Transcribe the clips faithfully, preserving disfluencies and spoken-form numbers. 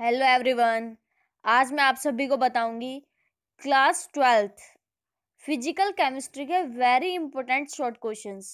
Hello everyone, आज मैं आप सभी को बताऊंगी क्लास ट्वेल्थ फिजिकल केमिस्ट्री के very important short questions.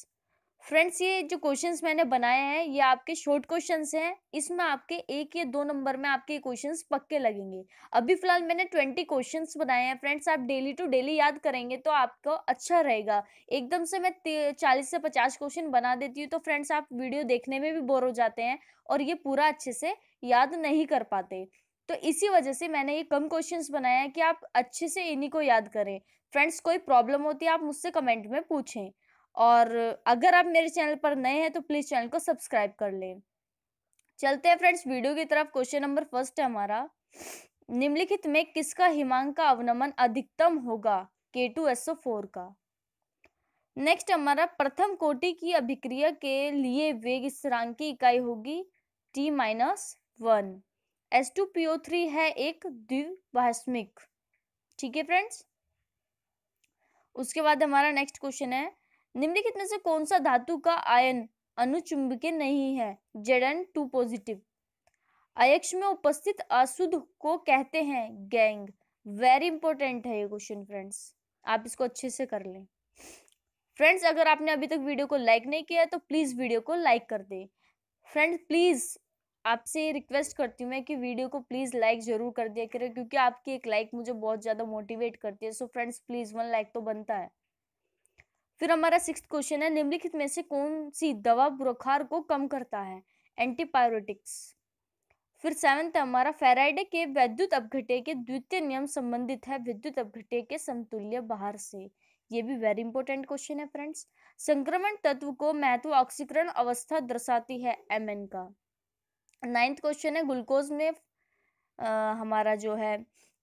Friends, ये जो क्वेश्चंस मैंने बनाए हैं ये आपके शॉर्ट क्वेश्चंस हैं। इसमें आपके एक या दो नंबर में आपके क्वेश्चंस पक्के लगेंगे। अभी फिलहाल मैंने ट्वेंटी क्वेश्चंस बनाए हैं। फ्रेंड्स, आप डेली टू डेली याद करेंगे तो आपको अच्छा रहेगा। एकदम से मैं चालीस से पचास क्वेश्चन बना देती हूँ तो फ्रेंड्स आप वीडियो देखने में भी बोर हो जाते हैं और ये पूरा अच्छे से याद नहीं कर पाते। तो इसी वजह से मैंने ये कम क्वेश्चंस बनाए हैं कि आप अच्छे से इन्हीं को याद करें। फ्रेंड्स, कोई प्रॉब्लम होती है आप मुझसे कमेंट में पूछें, और अगर आप मेरे चैनल पर नए हैं तो प्लीज़ चैनल को सब्सक्राइब कर लें। चलते हैं फ्रेंड्स वीडियो की तरफ। क्वेश्चन नंबर फर्स्ट है हमारा, निम्नलिखित में किसका हिमांक का अवनमन अधिकतम होगा? K two S O four का। नेक्स्ट हमारा, प्रथम कोटि की अभिक्रिया के लिए वेग स्थिरांक की इकाई होगी T minus one. S two P O three है एक द्विभाषमिक। ठीक है फ्रेंड्स, उसके बाद हमारा नेक्स्ट क्वेश्चन है, निम्नलिखित में से कौन सा धातु का आयन अनुचुंबकीय नहीं है? Z N two positive. अयस्क में उपस्थित अशुद्ध को कहते हैं गैंग। वेरी इंपॉर्टेंट है ये क्वेश्चन फ्रेंड्स, आप इसको अच्छे से कर लें। फ्रेंड्स, अगर आपने अभी तक वीडियो को लाइक नहीं किया तो प्लीज वीडियो को लाइक कर दें। फ्रेंड्स प्लीज आपसे रिक्वेस्ट करती हूँ मैं कि वीडियो को प्लीज़ लाइक ज़रूर कर दिया करें, क्योंकि आपकी एक लाइक मुझे बहुत ज़्यादा मोटिवेट करती है। So friends please one like तो बनता है। फिर हमारा सिक्स्थ क्वेश्चन है, निम्नलिखित में से कौन सी दवा बुखार को कम करता है? एंटीपायरोटिक्स। फिर सेवन्थ हमारा, फैराडे के विद्युत अपघटन के द्वितीय नियम संबंधित है विद्युत अपघटन के समतुल्य भार से। ये भी वेरी इंपॉर्टेंट क्वेश्चन है फ्रेंड्स। संक्रमण तत्व को महत्वाकर्षण अवस्था दर्शाती है एम एन का। नाइन्थ क्वेश्चन है, ग्लूकोज में आ, हमारा जो है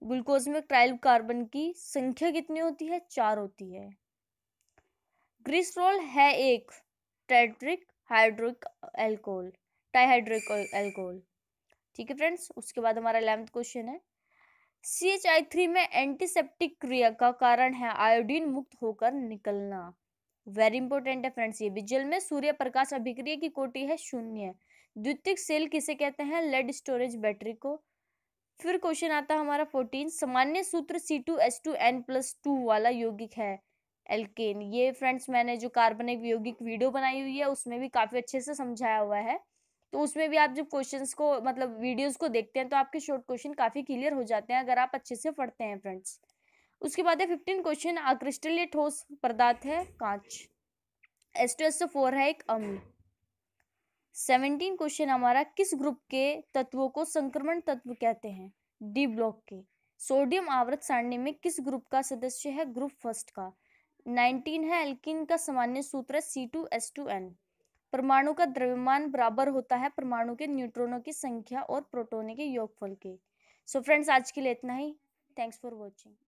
ग्लूकोज में ट्राइल कार्बन की संख्या कितनी होती है? चार होती है। ग्लिसरॉल है एक टेट्रिक हाइड्रिक अल्कोहल टाइहाइड्रिक अल्कोहल। ठीक है फ्रेंड्स, उसके बाद हमारा इलेवंथ क्वेश्चन है, सी एच आई थ्री में एंटीसेप्टिक क्रिया का कारण है आयोडीन मुक्त होकर निकलना। वेरी इंपॉर्टेंट है फ्रेंड्स ये भी। जल में सूर्य प्रकाश अभिक्रिया की कोटि है शून्य। द्वितीयक सेल किसे कहते हैं? लेड स्टोरेज बैटरी को। फिर क्वेश्चन आता है हमारा फोर्टीन, सामान्य सूत्र C two H two N plus two वाला यौगिक है एल्केन। ये फ्रेंड्स मैंने जो कार्बनिक यौगिक वीडियो बनाई हुई है उसमें भी काफी अच्छे से समझाया हुआ है, तो उसमें भी आप जब क्वेश्चंस को मतलब वीडियोस को देखते हैं तो आपके शॉर्ट क्वेश्चन काफी क्लियर हो जाते हैं अगर आप अच्छे से पढ़ते हैं फ्रेंड्स। उसके बाद है फिफ्टीन क्वेश्चन, अक्रिस्टलीय ठोस पदार्थ है कांच। S two S O four है एक अम्ल। सेवनटीन क्वेश्चन हमारा, किस ग्रुप के तत्वों को संक्रमण तत्व कहते हैं? डी ब्लॉक के। सोडियम आवर्त सारणी में किस ग्रुप का सदस्य है? ग्रुप फर्स्ट का। नाइनटीन है, एल्कीन का सामान्य सूत्र है C two H two N. परमाणु का द्रव्यमान बराबर होता है परमाणु के न्यूट्रॉनों की संख्या और प्रोटोनों के योगफल के। सो फ्रेंड्स आज के लिए इतना ही। Thanks for watching.